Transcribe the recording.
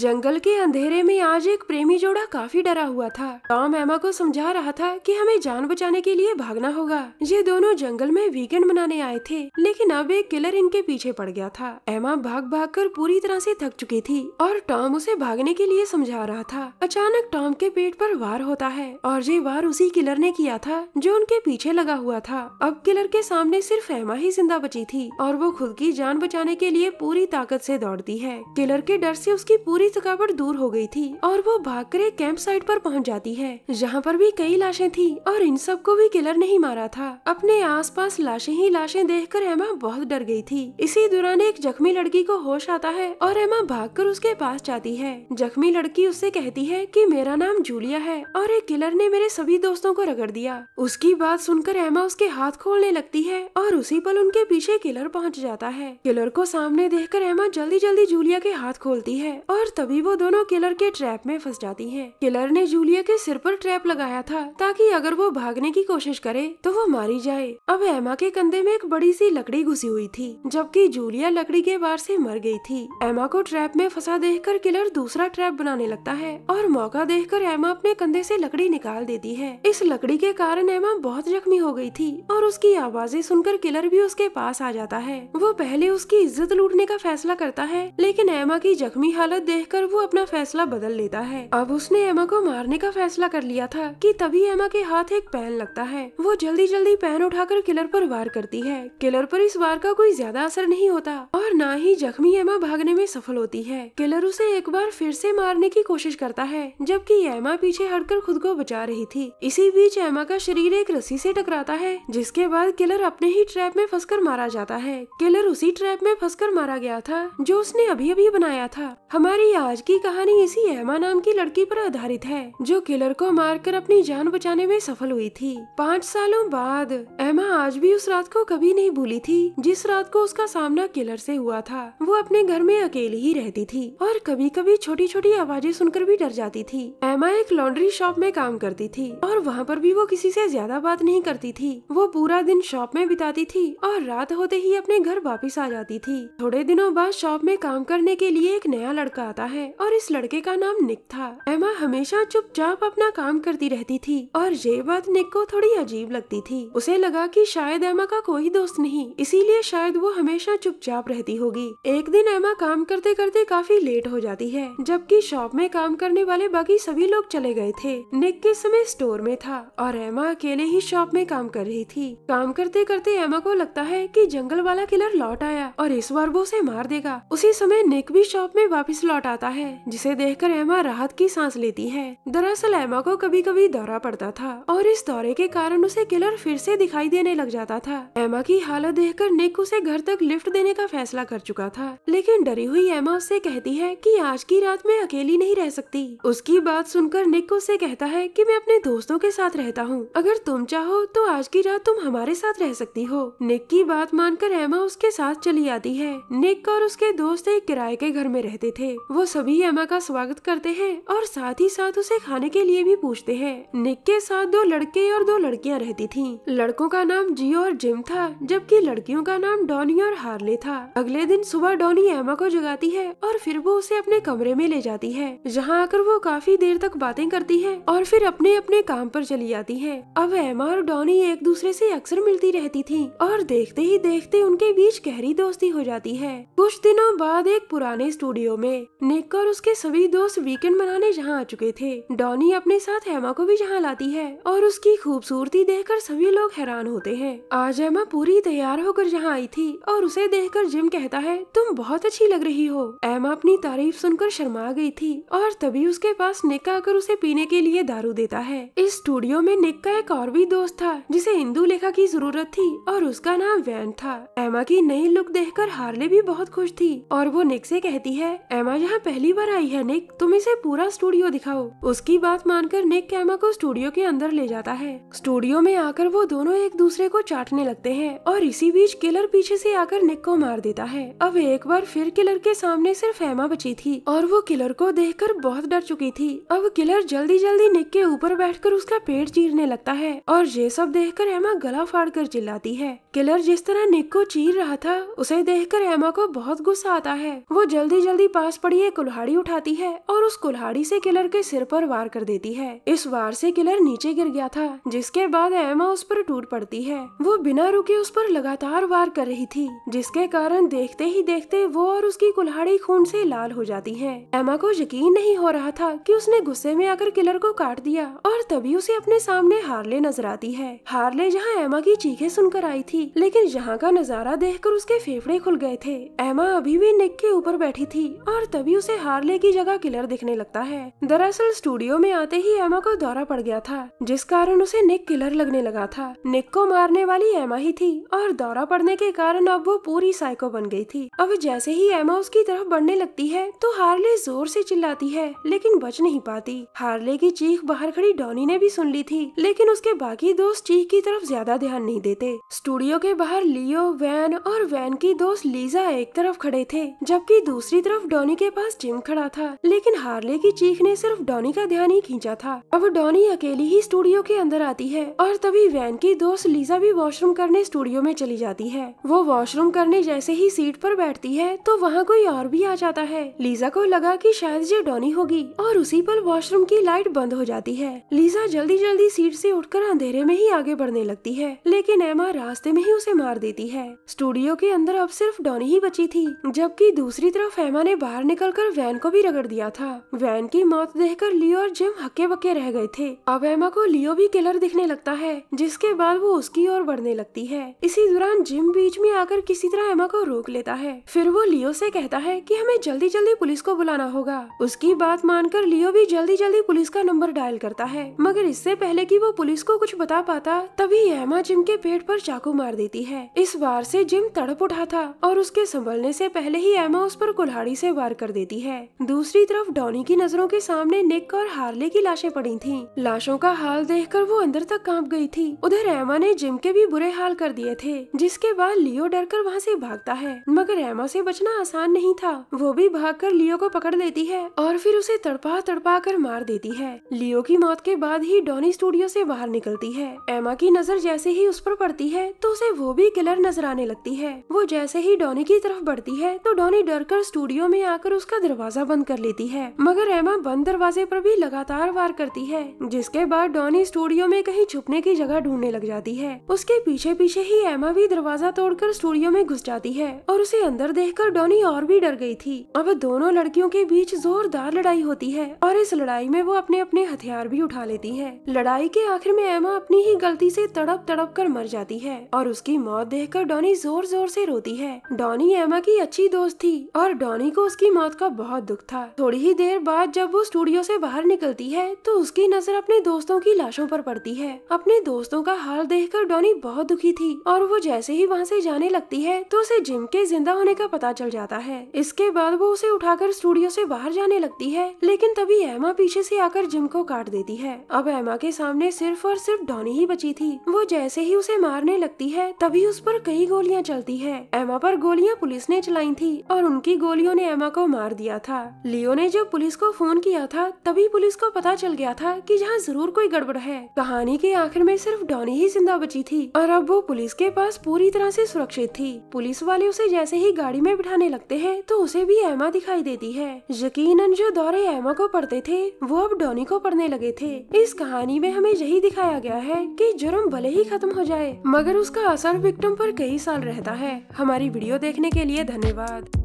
जंगल के अंधेरे में आज एक प्रेमी जोड़ा काफी डरा हुआ था। टॉम एमा को समझा रहा था कि हमें जान बचाने के लिए भागना होगा। ये दोनों जंगल में वीकेंड मनाने आए थे, लेकिन अब एक किलर इनके पीछे पड़ गया था। एमा भाग कर पूरी तरह से थक चुकी थी और टॉम उसे भागने के लिए समझा रहा था। अचानक टॉम के पेट पर वार होता है और ये वार उसी किलर ने किया था जो उनके पीछे लगा हुआ था। अब किलर के सामने सिर्फ एमा ही जिंदा बची थी और वो खुद की जान बचाने के लिए पूरी ताकत से दौड़ती है। किलर के डर से उसकी पूरी थकावट दूर हो गई थी और वो भागकर एक कैंप साइट पर पहुंच जाती है, जहां पर भी कई लाशें थीं और इन सब को भी किलर नहीं मारा था। अपने आसपास लाशें ही लाशें देखकर एमा बहुत डर गई थी। इसी दौरान एक जख्मी लड़की को होश आता है और एमा भागकर उसके पास जाती है। जख्मी लड़की उससे कहती है कि मेरा नाम जूलिया है और एक किलर ने मेरे सभी दोस्तों को रगड़ दिया। उसकी बात सुनकर एमा उसके हाथ खोलने लगती है और उसी पल उनके पीछे किलर पहुँच जाता है। किलर को सामने देखकर एमा जल्दी जल्दी जूलिया के हाथ खोलती है और तभी वो दोनों किलर के ट्रैप में फंस जाती हैं। किलर ने जूलिया के सिर पर ट्रैप लगाया था ताकि अगर वो भागने की कोशिश करे तो वो मारी जाए। अब एमा के कंधे में एक बड़ी सी लकड़ी घुसी हुई थी, जबकि जूलिया लकड़ी के वार से मर गई थी। एमा को ट्रैप में फंसा देखकर किलर दूसरा ट्रैप बनाने लगता है और मौका देखकर एमा अपने कंधे से लकड़ी निकाल देती है। इस लकड़ी के कारण एमा बहुत जख्मी हो गई थी और उसकी आवाजें सुनकर किलर भी उसके पास आ जाता है। वो पहले उसकी इज्जत लूटने का फैसला करता है, लेकिन एमा की जख्मी हालत देखकर वो अपना फैसला बदल लेता है। अब उसने एमा को मारने का फैसला कर लिया था कि तभी एमा के हाथ एक पैन लगता है। वो जल्दी जल्दी पैन उठाकर किलर पर वार करती है। किलर पर इस वार का कोई ज्यादा असर नहीं होता और ना ही जख्मी एमा भागने में सफल होती है। किलर उसे एक बार फिर से मारने की कोशिश करता है, जबकि एमा पीछे हटकर खुद को बचा रही थी। इसी बीच एमा का शरीर एक रस्सी से टकराता है, जिसके बाद किलर अपने ही ट्रैप में फंसकर मारा जाता है। किलर उसी ट्रैप में फंसकर मारा गया था जो उसने अभी अभी बनाया था। हमारी आज की कहानी इसी एमा नाम की लड़की पर आधारित है, जो किलर को मारकर अपनी जान बचाने में सफल हुई थी। 5 सालों बाद एमा आज भी उस रात को कभी नहीं भूली थी जिस रात को उसका सामना किलर से हुआ था। वो अपने घर में अकेली ही रहती थी और कभी कभी छोटी छोटी आवाजें सुनकर भी डर जाती थी। एमा एक लॉन्ड्री शॉप में काम करती थी और वहाँ पर भी वो किसी से ज्यादा बात नहीं करती थी। वो पूरा दिन शॉप में बिताती थी और रात होते ही अपने घर वापिस आ जाती थी। थोड़े दिनों बाद शॉप में काम करने के लिए एक नया लड़का आता है और इस लड़के का नाम निक था। एमा हमेशा चुपचाप अपना काम करती रहती थी और ये बात निक को थोड़ी अजीब लगती थी। उसे लगा कि शायद एमा का कोई दोस्त नहीं, इसीलिए शायद वो हमेशा चुपचाप रहती होगी। एक दिन एमा काम करते करते काफी लेट हो जाती है, जबकि शॉप में काम करने वाले बाकी सभी लोग चले गए थे। निक किस समय स्टोर में था और एमा अकेले ही शॉप में काम कर रही थी। काम करते करते एमा को लगता है कि जंगल वाला किलर लौट आया और इस बार वो उसे मार देगा। उसी समय निक भी शॉप में वापस लौट आता है, जिसे देखकर एमा राहत की सांस लेती है। दरअसल एमा को कभी कभी दौरा पड़ता था और इस दौरे के कारण उसे किलर फिर से दिखाई देने लग जाता था। एमा की हालत देखकर निक उसे घर तक लिफ्ट देने का फैसला कर चुका था, लेकिन डरी हुई एमा उससे कहती है कि आज की रात में अकेली नहीं रह सकती। उसकी बात सुनकर निक उससे कहता है कि मैं अपने दोस्तों के साथ रहता हूँ, अगर तुम चाहो तो आज की रात तुम हमारे साथ रह सकती हो। निक की बात मानकर एमा उसके साथ चली आती है। निक और उसके दोस्त एक किराए के घर में रहते थे। वो सभी एमा का स्वागत करते हैं और साथ ही साथ उसे खाने के लिए भी पूछते हैं। निक के साथ 2 लड़के और 2 लड़कियां रहती थीं। लड़कों का नाम जियो और जिम था, जबकि लड़कियों का नाम डॉनी और हार्ले था। अगले दिन सुबह डॉनी एमा को जगाती है और फिर वो उसे अपने कमरे में ले जाती है, जहां आकर वो काफी देर तक बातें करती है और फिर अपने अपने काम पर चली जाती है। अब एमा और डॉनी एक दूसरे से अक्सर मिलती रहती थीं और देखते ही देखते उनके बीच गहरी दोस्ती हो जाती है। कुछ दिनों बाद एक पुराने स्टूडियो में निक और उसके सभी दोस्त वीकेंड मनाने जहाँ आ चुके थे। डॉनी अपने साथ एमा को भी जहाँ लाती है और उसकी खूबसूरती देखकर सभी लोग हैरान होते हैं। आज एमा पूरी तैयार होकर जहाँ आई थी और उसे देखकर जिम कहता है, तुम बहुत अच्छी लग रही हो। एमा अपनी तारीफ सुनकर शर्मा गई थी और तभी उसके पास निक आकर उसे पीने के लिए दारू देता है। इस स्टूडियो में निक का एक और भी दोस्त था जिसे इंदू लेखा की जरूरत थी और उसका नाम वैन था। एमा की नई लुक देखकर हार्ले भी बहुत खुश थी और वो निक से कहती है, एमा यहाँ पहली बार आई है, निक तुम इसे पूरा स्टूडियो दिखाओ। उसकी बात मानकर निक एमा को स्टूडियो के अंदर ले जाता है। स्टूडियो में आकर वो दोनों एक दूसरे को चाटने लगते हैं और इसी बीच किलर पीछे से आकर निक को मार देता है। अब एक बार फिर किलर के सामने सिर्फ एमा बची थी और वो किलर को देखकर बहुत डर चुकी थी। अब किलर जल्दी जल्दी निक के ऊपर बैठकर उसका पेट चीरने लगता है और ये सब देखकर एमा गला फाड़कर चिल्लाती है। किलर जिस तरह निक को चीर रहा था उसे देखकर एमा को बहुत गुस्सा आता है। वो जल्दी जल्दी पास पड़ी लिए कुल्हाड़ी उठाती है और उस कुल्हाड़ी से किलर के सिर पर वार कर देती है। इस वार से किलर नीचे गिर गया था, जिसके बाद एमा उस पर टूट पड़ती है। वो बिना रुके उस पर लगातार वार कर रही थी, जिसके कारण देखते ही देखते वो और उसकी कुल्हाड़ी खून से लाल हो जाती है। एमा को यकीन नहीं हो रहा था कि उसने गुस्से में आकर किलर को काट दिया और तभी उसे अपने सामने हार्ले नजर आती है। हार्ले जहाँ एमा की चीखें सुनकर आई थी, लेकिन यहाँ का नजारा देखकर उसके फेफड़े खुल गए थे। एमा अभी भी निक के ऊपर बैठी थी और तभी उसे हार्ले की जगह किलर दिखने लगता है। दरअसल स्टूडियो में आते ही एमा को दौरा पड़ गया था, जिस कारण उसे निक किलर लगने लगा था। निक को मारने वाली एमा ही थी और दौरा पड़ने के कारण अब वो पूरी साइको बन गई थी। अब जैसे ही एमा उसकी तरफ बढ़ने लगती है तो हार्ले जोर से चिल्लाती है, लेकिन बच नहीं पाती। हार्ले की चीख बाहर खड़ी डॉनी ने भी सुन ली थी, लेकिन उसके बाकी दोस्त चीख की तरफ ज्यादा ध्यान नहीं देते। स्टूडियो के बाहर लियो, वैन और वैन की दोस्त लीजा एक तरफ खड़े थे, जबकि दूसरी तरफ डॉनी के पास जिम खड़ा था, लेकिन हार्ले की चीख ने सिर्फ डॉनी का ध्यान ही खींचा था। अब डॉनी अकेली ही स्टूडियो के अंदर आती है और तभी वैन की दोस्त लीजा भी वॉशरूम करने स्टूडियो में चली जाती है। वो वॉशरूम करने जैसे ही सीट पर बैठती है तो वहाँ कोई और भी आ जाता है। लीजा को लगा कि शायद ये डॉनी होगी और उसी पर वॉशरूम की लाइट बंद हो जाती है। लीजा जल्दी जल्दी सीट से उठकर अंधेरे में ही आगे बढ़ने लगती है, लेकिन एमा रास्ते में ही उसे मार देती है। स्टूडियो के अंदर अब सिर्फ डॉनी ही बची थी, जबकि दूसरी तरफ एमा ने बाहर निकलकर वैन को भी रगड़ दिया था। वैन की मौत देखकर लियो और जिम हक्के बक्के रह गए थे। अब एमा को लियो भी किलर दिखने लगता है, जिसके बाद वो उसकी ओर बढ़ने लगती है। इसी दौरान जिम बीच में आकर किसी तरह एमा को रोक लेता है। फिर वो लियो से कहता है कि हमें जल्दी जल्दी पुलिस को बुलाना होगा। उसकी बात मानकर लियो भी जल्दी जल्दी पुलिस का नंबर डायल करता है, मगर इससे पहले कि वो पुलिस को कुछ बता पाता, तभी एमा जिम के पेट पर चाकू मार देती है। इस वार से जिम तड़प उठा था और उसके संभलने से पहले ही एमा उस पर कुल्हाड़ी से वार कर देती है। दूसरी तरफ डॉनी की नजरों के सामने निक और हार्ले की लाशें पड़ी थीं। लाशों का हाल देखकर वो अंदर तक कांप गई थी। उधर एमा ने जिम के भी बुरे हाल कर दिए थे, जिसके बाद लियो डरकर वहाँ से भागता है, मगर एमा से बचना आसान नहीं था। वो भी भागकर लियो को पकड़ लेती है और फिर उसे तड़पा तड़पा कर मार देती है। लियो की मौत के बाद ही डॉनी स्टूडियो से बाहर निकलती है। एमा की नजर जैसे ही उस पर पड़ती है तो उसे वो भी किलर नजर आने लगती है। वो जैसे ही डॉनी की तरफ बढ़ती है तो डॉनी डरकर स्टूडियो में आकर उसका दरवाजा बंद कर लेती है, मगर एमा बंद दरवाजे पर भी लगातार वार करती है, जिसके बाद डॉनी स्टूडियो में कहीं छुपने की जगह ढूंढने लग जाती है। उसके पीछे पीछे ही एमा भी दरवाजा तोड़कर स्टूडियो में घुस जाती है और उसे अंदर देखकर डॉनी और भी डर गई थी। अब दोनों लड़कियों के बीच जोरदार लड़ाई होती है और इस लड़ाई में वो अपने अपने हथियार भी उठा लेती है। लड़ाई के आखिर में एमा अपनी ही गलती से तड़प तड़प कर मर जाती है और उसकी मौत देखकर डॉनी जोर जोर से रोती है। डॉनी एमा की अच्छी दोस्त थी और डॉनी को उसकी मौत का बहुत दुख था। थोड़ी ही देर बाद जब वो स्टूडियो से बाहर निकलती है तो उसकी नजर अपने दोस्तों की लाशों पर पड़ती है। अपने दोस्तों का हाल देखकर डॉनी बहुत दुखी थी और वो जैसे ही वहाँ से जाने लगती है तो उसे जिम के जिंदा होने का पता चल जाता है। इसके बाद वो उसे उठाकर स्टूडियो से बाहर जाने लगती है, लेकिन तभी एमा पीछे से आकर जिम को काट देती है। अब एमा के सामने सिर्फ और सिर्फ डॉनी ही बची थी। वो जैसे ही उसे मारने लगती है तभी उस पर कई गोलियां चलती है। एमा पर गोलियां पुलिस ने चलाई थी और उनकी गोलियों ने एमा को मार दिया था। लियो ने जब पुलिस को फोन किया था तभी पुलिस को पता चल गया था कि यहाँ जरूर कोई गड़बड़ है। कहानी के आखिर में सिर्फ डॉनी ही जिंदा बची थी और अब वो पुलिस के पास पूरी तरह से सुरक्षित थी। पुलिस वाले उसे जैसे ही गाड़ी में बिठाने लगते हैं तो उसे भी एमा दिखाई देती है। यकीनन जो दौरे एमा को पढ़ते थे वो अब डॉनी को पढ़ने लगे थे। इस कहानी में हमें यही दिखाया गया है कि जुर्म भले ही खत्म हो जाए, मगर उसका असर विक्टिम पर कई साल रहता है। हमारी वीडियो देखने के लिए धन्यवाद।